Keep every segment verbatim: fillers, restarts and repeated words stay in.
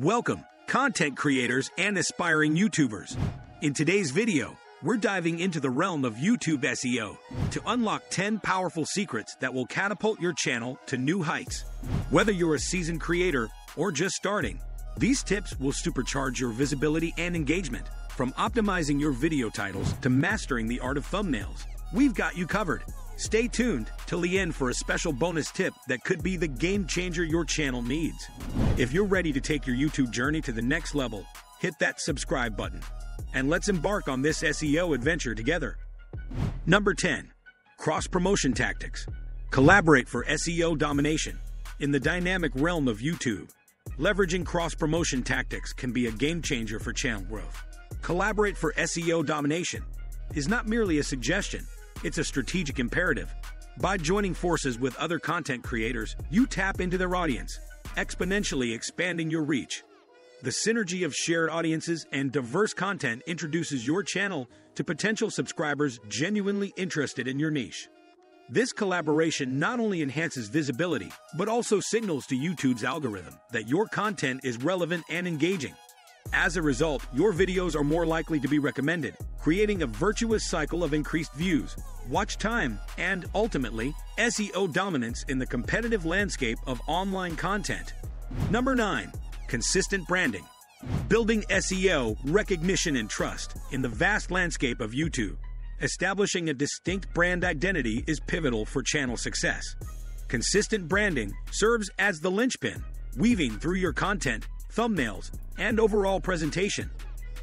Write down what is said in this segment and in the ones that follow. Welcome, content creators and aspiring YouTubers. In today's video, we're diving into the realm of YouTube S E O to unlock ten powerful secrets that will catapult your channel to new heights. Whether you're a seasoned creator or just starting, these tips will supercharge your visibility and engagement. From optimizing your video titles to mastering the art of thumbnails, we've got you covered. Stay tuned till the end for a special bonus tip that could be the game changer your channel needs. If you're ready to take your YouTube journey to the next level, hit that subscribe button, and let's embark on this S E O adventure together. Number ten. Cross-promotion tactics. Collaborate for S E O domination. In the dynamic realm of YouTube, leveraging cross-promotion tactics can be a game changer for channel growth. Collaborate for S E O domination is not merely a suggestion, it's a strategic imperative. By joining forces with other content creators, you tap into their audience, exponentially expanding your reach. The synergy of shared audiences and diverse content introduces your channel to potential subscribers genuinely interested in your niche. This collaboration not only enhances visibility, but also signals to YouTube's algorithm that your content is relevant and engaging. As a result, your videos are more likely to be recommended, creating a virtuous cycle of increased views, watch time, and, ultimately, S E O dominance in the competitive landscape of online content. Number nine. Consistent branding. Building S E O recognition and trust in the vast landscape of YouTube. Establishing a distinct brand identity is pivotal for channel success. Consistent branding serves as the linchpin, weaving through your content, thumbnails, and overall presentation.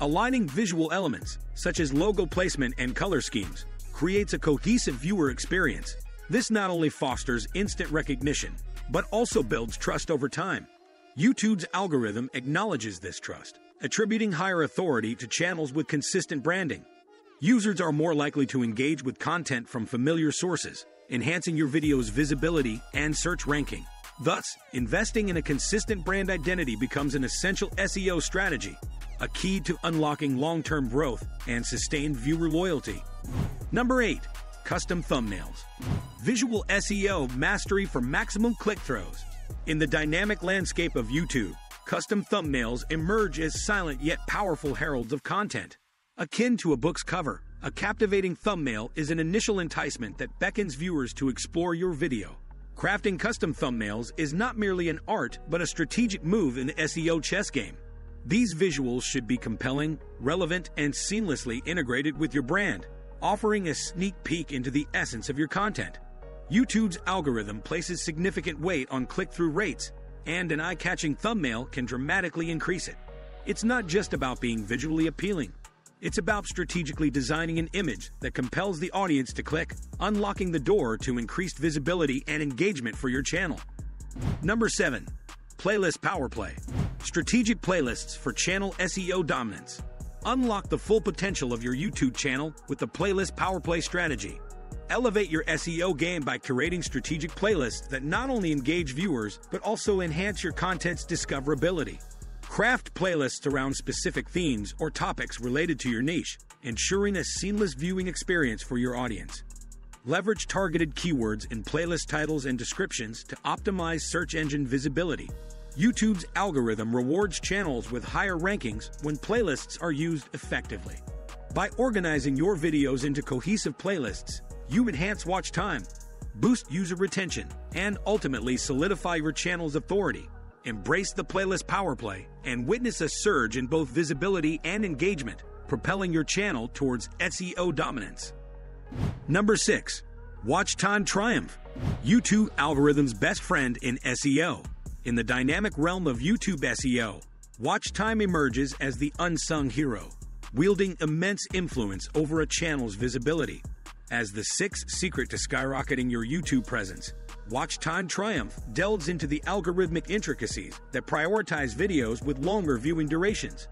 Aligning visual elements, such as logo placement and color schemes, creates a cohesive viewer experience. This not only fosters instant recognition, but also builds trust over time. YouTube's algorithm acknowledges this trust, attributing higher authority to channels with consistent branding. Users are more likely to engage with content from familiar sources, enhancing your video's visibility and search ranking. Thus, investing in a consistent brand identity becomes an essential S E O strategy, a key to unlocking long-term growth and sustained viewer loyalty. Number eight. Custom thumbnails. Visual S E O mastery for maximum click-throughs. In the dynamic landscape of YouTube, custom thumbnails emerge as silent yet powerful heralds of content. Akin to a book's cover, a captivating thumbnail is an initial enticement that beckons viewers to explore your video. Crafting custom thumbnails is not merely an art but a strategic move in the S E O chess game. These visuals should be compelling, relevant, and seamlessly integrated with your brand, offering a sneak peek into the essence of your content. YouTube's algorithm places significant weight on click-through rates, and an eye-catching thumbnail can dramatically increase it. It's not just about being visually appealing. It's about strategically designing an image that compels the audience to click, unlocking the door to increased visibility and engagement for your channel. Number seven. Playlist power play. Strategic playlists for channel S E O dominance. Unlock the full potential of your YouTube channel with the playlist power play strategy. Elevate your S E O game by curating strategic playlists that not only engage viewers, but also enhance your content's discoverability. Craft playlists around specific themes or topics related to your niche, ensuring a seamless viewing experience for your audience. Leverage targeted keywords in playlist titles and descriptions to optimize search engine visibility. YouTube's algorithm rewards channels with higher rankings when playlists are used effectively. By organizing your videos into cohesive playlists, you enhance watch time, boost user retention, and ultimately solidify your channel's authority. Embrace the playlist power play and witness a surge in both visibility and engagement, propelling your channel towards S E O dominance. Number six. Watch time triumph. YouTube algorithm's best friend in S E O. In the dynamic realm of YouTube S E O, watch time emerges as the unsung hero, wielding immense influence over a channel's visibility. As the sixth secret to skyrocketing your YouTube presence, Watch Time Triumph delves into the algorithmic intricacies that prioritize videos with longer viewing durations.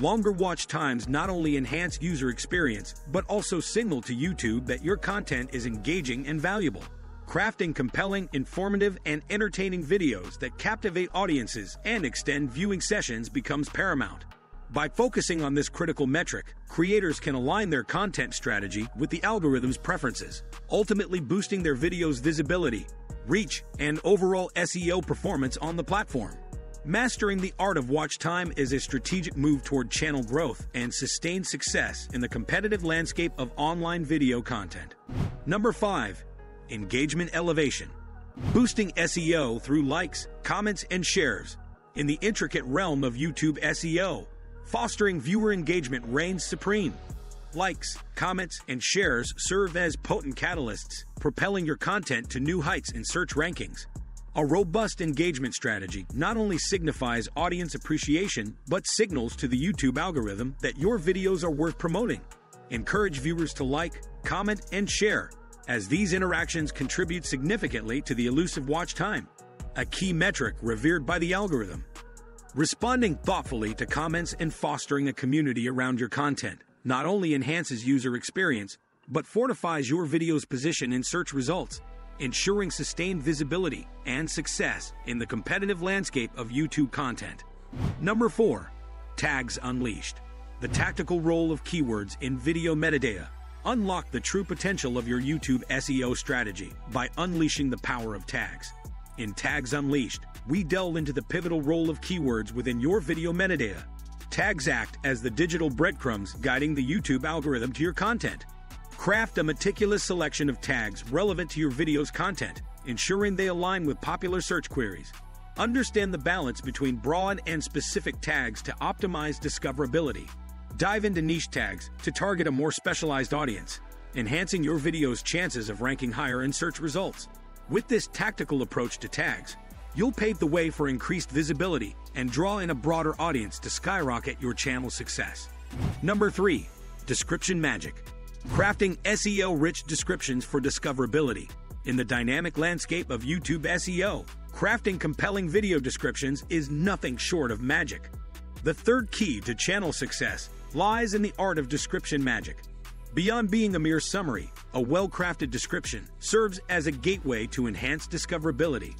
Longer watch times not only enhance user experience, but also signal to YouTube that your content is engaging and valuable. Crafting compelling, informative, and entertaining videos that captivate audiences and extend viewing sessions becomes paramount. By focusing on this critical metric, creators can align their content strategy with the algorithm's preferences, ultimately boosting their video's visibility, reach, and overall S E O performance on the platform. Mastering the art of watch time is a strategic move toward channel growth and sustained success in the competitive landscape of online video content. Number five. Engagement elevation. Boosting S E O through likes, comments, and shares. In the intricate realm of YouTube S E O, fostering viewer engagement reigns supreme. Likes, comments, and shares serve as potent catalysts, propelling your content to new heights in search rankings. A robust engagement strategy not only signifies audience appreciation, but signals to the YouTube algorithm that your videos are worth promoting. Encourage viewers to like, comment, and share, as these interactions contribute significantly to the elusive watch time, a key metric revered by the algorithm. Responding thoughtfully to comments and fostering a community around your content not only enhances user experience, but fortifies your video's position in search results, ensuring sustained visibility and success in the competitive landscape of YouTube content. Number four. Tags unleashed. The tactical role of keywords in video metadata. Unlock the true potential of your YouTube S E O strategy by unleashing the power of tags. In Tags Unleashed, we delve into the pivotal role of keywords within your video metadata. Tags act as the digital breadcrumbs guiding the YouTube algorithm to your content. Craft a meticulous selection of tags relevant to your video's content, ensuring they align with popular search queries. Understand the balance between broad and specific tags to optimize discoverability. Dive into niche tags to target a more specialized audience, enhancing your video's chances of ranking higher in search results. With this tactical approach to tags, you'll pave the way for increased visibility and draw in a broader audience to skyrocket your channel success. Number three. Description magic. Crafting S E O-rich descriptions for discoverability. In the dynamic landscape of YouTube S E O, crafting compelling video descriptions is nothing short of magic. The third key to channel success lies in the art of description magic. Beyond being a mere summary, a well-crafted description serves as a gateway to enhanced discoverability.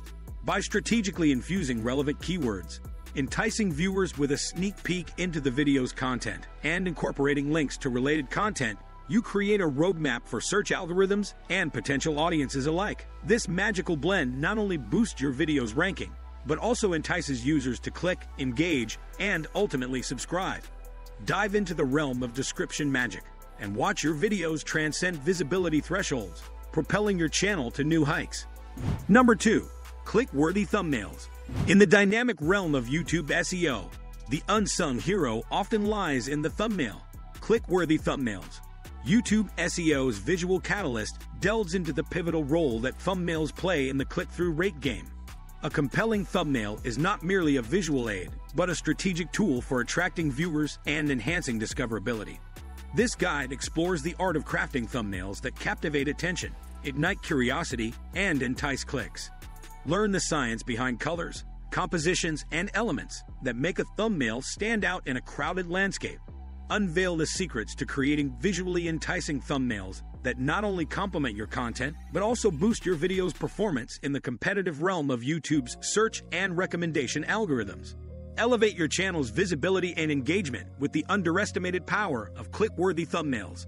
By strategically infusing relevant keywords, enticing viewers with a sneak peek into the video's content, and incorporating links to related content, you create a roadmap for search algorithms and potential audiences alike. This magical blend not only boosts your video's ranking, but also entices users to click, engage, and ultimately subscribe. Dive into the realm of description magic and watch your videos transcend visibility thresholds, propelling your channel to new heights. Number two. Click-worthy thumbnails. In the dynamic realm of YouTube S E O, the unsung hero often lies in the thumbnail. Click-worthy thumbnails. YouTube S E O's visual catalyst delves into the pivotal role that thumbnails play in the click-through rate game. A compelling thumbnail is not merely a visual aid, but a strategic tool for attracting viewers and enhancing discoverability. This guide explores the art of crafting thumbnails that captivate attention, ignite curiosity, and entice clicks. Learn the science behind colors, compositions, and elements that make a thumbnail stand out in a crowded landscape. Unveil the secrets to creating visually enticing thumbnails that not only complement your content, but also boost your video's performance in the competitive realm of YouTube's search and recommendation algorithms. Elevate your channel's visibility and engagement with the underestimated power of click-worthy thumbnails.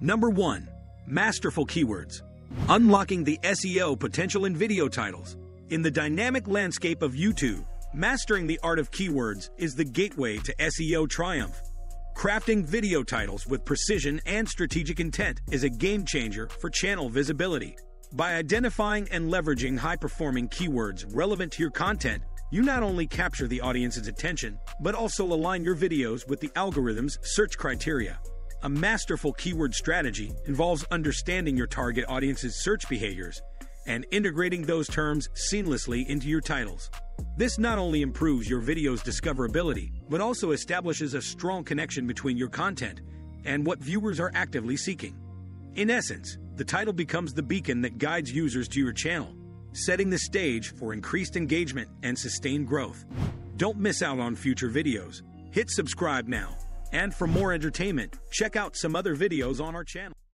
Number one. Masterful keywords. Unlocking the S E O potential in video titles. In the dynamic landscape of YouTube, mastering the art of keywords is the gateway to S E O triumph. Crafting video titles with precision and strategic intent is a game-changer for channel visibility. By identifying and leveraging high-performing keywords relevant to your content, you not only capture the audience's attention, but also align your videos with the algorithm's search criteria. A masterful keyword strategy involves understanding your target audience's search behaviors and integrating those terms seamlessly into your titles. This not only improves your video's discoverability, but also establishes a strong connection between your content and what viewers are actively seeking. In essence, the title becomes the beacon that guides users to your channel, setting the stage for increased engagement and sustained growth. Don't miss out on future videos. Hit subscribe now. And for more entertainment, check out some other videos on our channel.